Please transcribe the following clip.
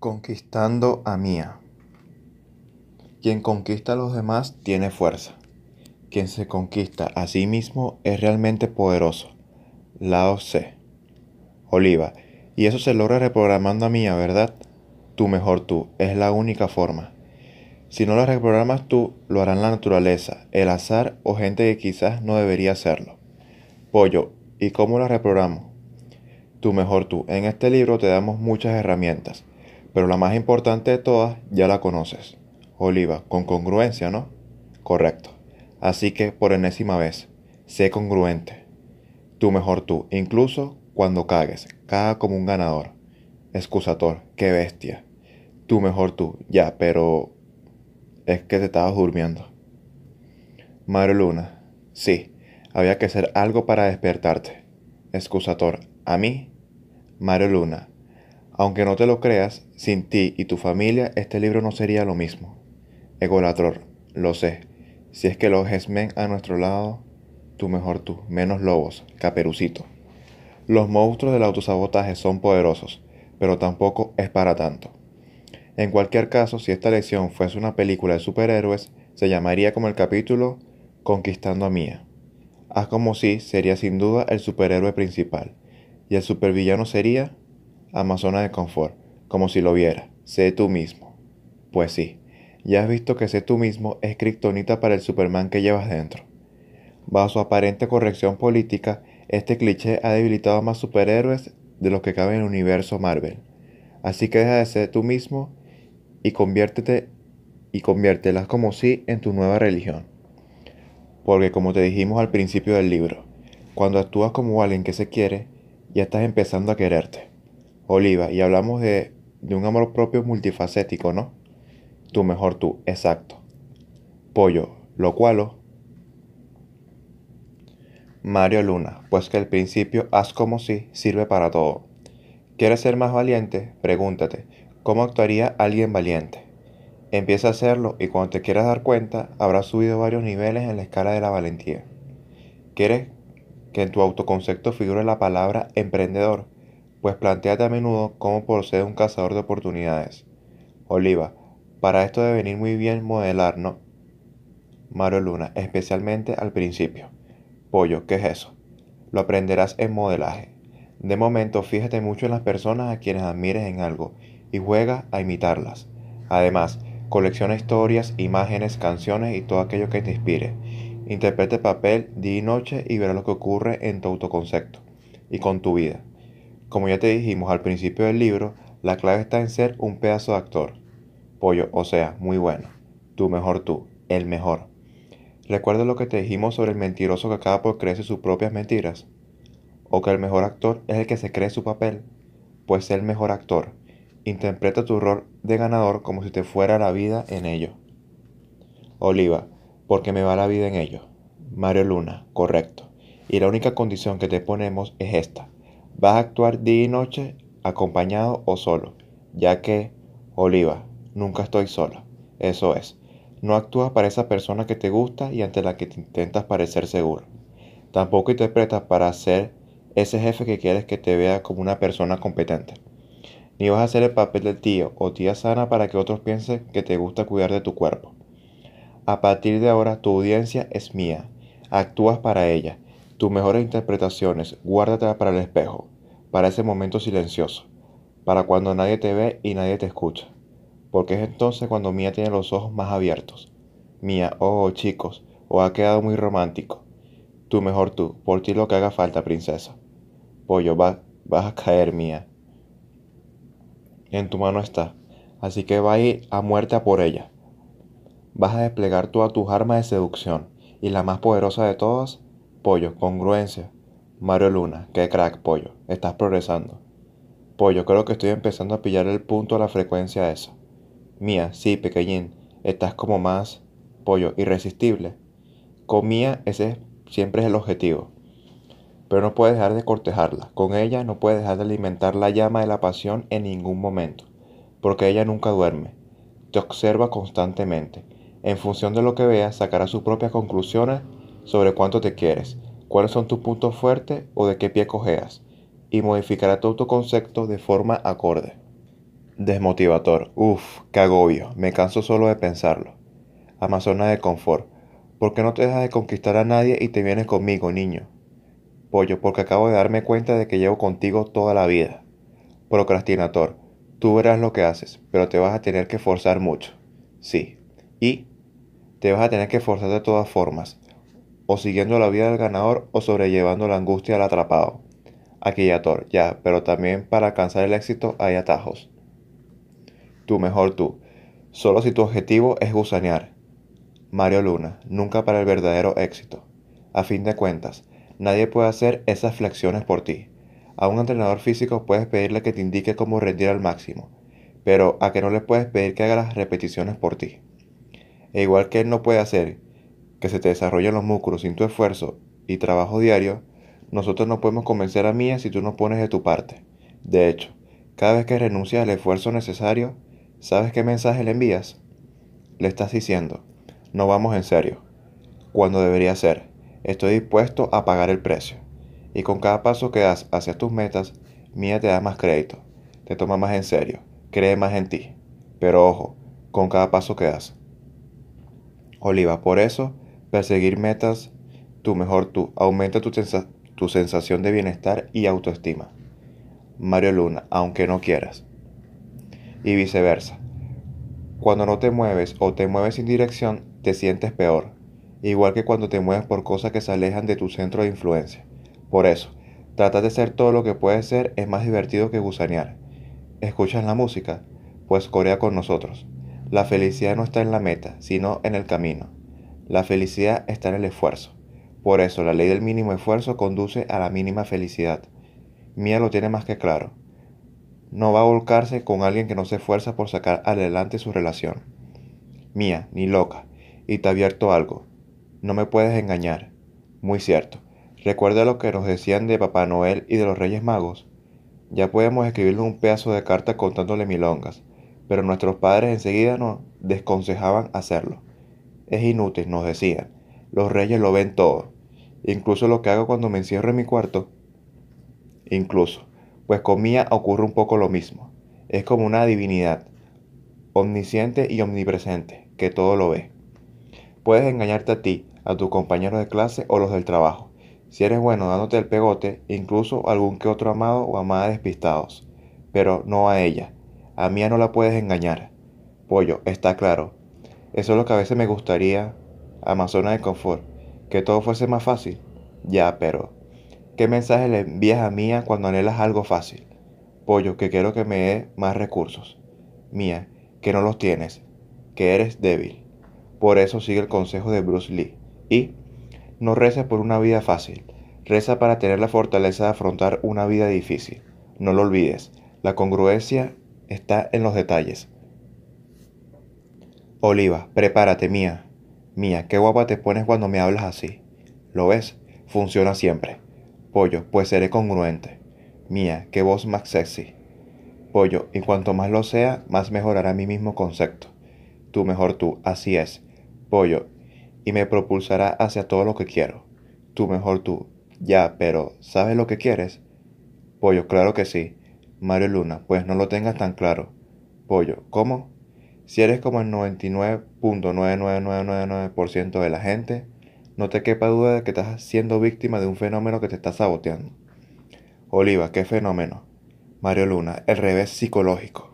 Conquistando a Mia. Quien conquista a los demás tiene fuerza. Quien se conquista a sí mismo es realmente poderoso. Lao Tzu. Oliva. Y eso se logra reprogramando a Mia, ¿verdad? Tu mejor tú. Es la única forma. Si no la reprogramas tú, lo harán la naturaleza, el azar o gente que quizás no debería hacerlo. Pollo. ¿Y cómo la reprogramo? Tu mejor tú. En este libro te damos muchas herramientas, pero la más importante de todas ya la conoces. Oliva, con congruencia, ¿no? Correcto. Así que, por enésima vez, sé congruente. Tu mejor tú, incluso cuando cagues, caga como un ganador. Excusator, qué bestia. Tu mejor tú, ya, pero... es que te estabas durmiendo. Mario Luna, sí, había que hacer algo para despertarte. Excusator, ¿a mí? Mario Luna. Aunque no te lo creas, sin ti y tu familia este libro no sería lo mismo. Egolatror, lo sé. Si es que los esmen a nuestro lado, tu mejor tú, menos lobos, Caperucito. Los monstruos del autosabotaje son poderosos, pero tampoco es para tanto. En cualquier caso, si esta lección fuese una película de superhéroes, se llamaría como el capítulo Conquistando a Mia. Haz como si sería sin duda el superhéroe principal, y el supervillano sería... Amazona de confort, como si lo viera. Sé tú mismo. Pues sí, ya has visto que sé tú mismo es kriptonita para el Superman que llevas dentro. Bajo su aparente corrección política, este cliché ha debilitado a más superhéroes de los que caben en el universo Marvel. Así que deja de ser tú mismo y conviértelas como si en tu nueva religión. Porque como te dijimos al principio del libro, cuando actúas como alguien que se quiere, ya estás empezando a quererte. Oliva, y hablamos de un amor propio multifacético, ¿no? Tu mejor tú, exacto. Pollo, lo cualo. Mario Luna, pues que el principio haz como si sirve para todo. ¿Quieres ser más valiente? Pregúntate, ¿cómo actuaría alguien valiente? Empieza a hacerlo y cuando te quieras dar cuenta, habrás subido varios niveles en la escala de la valentía. ¿Quieres que en tu autoconcepto figure la palabra emprendedor? Pues plantéate a menudo cómo procede un cazador de oportunidades. Oliva, para esto debe venir muy bien modelar, ¿no? Mario Luna, especialmente al principio. Pollo, ¿qué es eso? Lo aprenderás en modelaje. De momento, fíjate mucho en las personas a quienes admires en algo y juega a imitarlas. Además, colecciona historias, imágenes, canciones y todo aquello que te inspire. Interprete papel día y noche y verás lo que ocurre en tu autoconcepto y con tu vida. Como ya te dijimos al principio del libro, la clave está en ser un pedazo de actor. Pollo, o sea, muy bueno. Tu mejor tú, el mejor. ¿Recuerdas lo que te dijimos sobre el mentiroso que acaba por creerse sus propias mentiras? ¿O que el mejor actor es el que se cree su papel? Pues sé el mejor actor. Interpreta tu rol de ganador como si te fuera la vida en ello. Oliva, porque me va la vida en ello. Mario Luna, correcto. Y la única condición que te ponemos es esta. Vas a actuar día y noche, acompañado o solo, ya que, Oliva, nunca estoy sola. Eso es, no actúas para esa persona que te gusta y ante la que te intentas parecer seguro. Tampoco interpretas para ser ese jefe que quieres que te vea como una persona competente. Ni vas a hacer el papel de tío o tía sana para que otros piensen que te gusta cuidar de tu cuerpo. A partir de ahora, tu audiencia es mía. Actúas para ella. Tus mejores interpretaciones, guárdatelas para el espejo, para ese momento silencioso, para cuando nadie te ve y nadie te escucha, porque es entonces cuando Mia tiene los ojos más abiertos. Mia, oh chicos, os ha quedado muy romántico. Tu mejor tú, por ti lo que haga falta, princesa. Pollo, vas a caer, Mia. En tu mano está, así que va a ir a muerte a por ella. Vas a desplegar todas tus armas de seducción, y la más poderosa de todas... Pollo, congruencia. Mario Luna, qué crack, Pollo. Estás progresando. Pollo, creo que estoy empezando a pillar el punto a la frecuencia esa. Mia, sí, pequeñín. Estás como más... Pollo, irresistible. Con Mia, ese siempre es el objetivo. Pero no puedes dejar de cortejarla. Con ella no puedes dejar de alimentar la llama de la pasión en ningún momento. Porque ella nunca duerme. Te observa constantemente. En función de lo que veas, sacará sus propias conclusiones... sobre cuánto te quieres, cuáles son tus puntos fuertes o de qué pie cojeas, y modificará tu autoconcepto de forma acorde. Desmotivador. Uf, qué agobio. Me canso solo de pensarlo. Amazona de confort. ¿Por qué no te dejas de conquistar a nadie y te vienes conmigo, niño? Pollo, porque acabo de darme cuenta de que llevo contigo toda la vida. Procrastinador. Tú verás lo que haces, pero te vas a tener que forzar mucho. Sí. Y te vas a tener que forzar de todas formas. O siguiendo la vida del ganador o sobrellevando la angustia del atrapado. Aquillator. Ya, pero también para alcanzar el éxito hay atajos. Tú mejor tú, solo si tu objetivo es gusanear. Mario Luna, nunca para el verdadero éxito. A fin de cuentas, nadie puede hacer esas flexiones por ti. A un entrenador físico puedes pedirle que te indique cómo rendir al máximo, pero a que no le puedes pedir que haga las repeticiones por ti. E igual que él no puede hacer que se te desarrollen los músculos sin tu esfuerzo y trabajo diario, nosotros no podemos convencer a Mia si tú no pones de tu parte. De hecho, cada vez que renuncias al esfuerzo necesario, ¿sabes qué mensaje le envías? Le estás diciendo, no vamos en serio, cuando debería ser, estoy dispuesto a pagar el precio. Y con cada paso que das hacia tus metas, Mia te da más crédito, te toma más en serio, cree más en ti. Pero ojo, con cada paso que das. Oliva, por eso, perseguir metas, tú mejor tú, aumenta tu sensación de bienestar y autoestima. Mario Luna, aunque no quieras. Y viceversa. Cuando no te mueves o te mueves sin dirección, te sientes peor, igual que cuando te mueves por cosas que se alejan de tu centro de influencia. Por eso, tratar de ser todo lo que puedes ser es más divertido que gusanear. ¿Escuchas la música? Pues corea con nosotros. La felicidad no está en la meta, sino en el camino. La felicidad está en el esfuerzo. Por eso, la ley del mínimo esfuerzo conduce a la mínima felicidad. Mia lo tiene más que claro. No va a volcarse con alguien que no se esfuerza por sacar adelante su relación. Mia, ni loca. Y te advierto algo. No me puedes engañar. Muy cierto. Recuerda lo que nos decían de Papá Noel y de los Reyes Magos. Ya podemos escribirle un pedazo de carta contándole milongas, pero nuestros padres enseguida nos desconsejaban hacerlo. Es inútil, nos decían. Los reyes lo ven todo. Incluso lo que hago cuando me encierro en mi cuarto. Incluso. Pues con Mia ocurre un poco lo mismo. Es como una divinidad, omnisciente y omnipresente, que todo lo ve. Puedes engañarte a ti, a tus compañeros de clase o los del trabajo, si eres bueno dándote el pegote, incluso algún que otro amado o amada despistados, pero no a ella. A Mia no la puedes engañar. Pollo, está claro. Eso es lo que a veces me gustaría, Amazona de confort, que todo fuese más fácil. Ya, pero... ¿qué mensaje le envías a Mia cuando anhelas algo fácil? Pollo, que quiero que me dé más recursos. Mia, que no los tienes, que eres débil. Por eso sigue el consejo de Bruce Lee. Y no reces por una vida fácil. Reza para tener la fortaleza de afrontar una vida difícil. No lo olvides. La congruencia está en los detalles. Oliva, prepárate, Mia. Mia, qué guapa te pones cuando me hablas así. ¿Lo ves? Funciona siempre. Pollo, pues seré congruente. Mia, qué voz más sexy. Pollo, y cuanto más lo sea, más mejorará mi mismo concepto. Tú mejor tú, así es. Pollo, y me propulsará hacia todo lo que quiero. Tú mejor tú. Ya, pero ¿sabes lo que quieres? Pollo, claro que sí. Mario Luna, pues no lo tengas tan claro. Pollo, ¿cómo? Si eres como el 99.99999% de la gente... no te quepa duda de que estás siendo víctima de un fenómeno que te está saboteando. Oliva, ¿qué fenómeno? Mario Luna, el revés psicológico.